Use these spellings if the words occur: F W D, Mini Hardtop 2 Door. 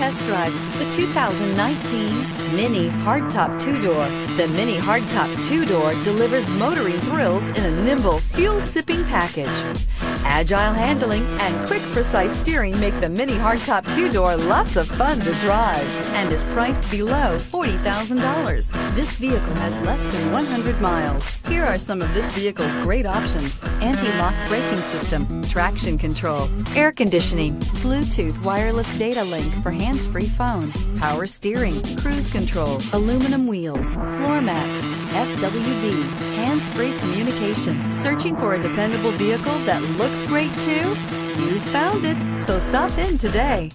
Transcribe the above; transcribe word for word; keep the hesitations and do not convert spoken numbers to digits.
test drive the two thousand nineteen Mini Hardtop two door. The Mini Hardtop two door delivers motoring thrills in a nimble, fuel-sipping package. Agile handling and quick, precise steering make the Mini Hardtop two door lots of fun to drive and is priced below forty thousand dollars. This vehicle has less than one hundred miles. Here are some of this vehicle's great options: anti-lock braking system, traction control, air conditioning, Bluetooth wireless data link for hands-free phone, power steering, cruise control, aluminum wheels, floor mats, F W D, hands-free communication. Searching for a dependable vehicle that looks great too? You found it, so stop in today.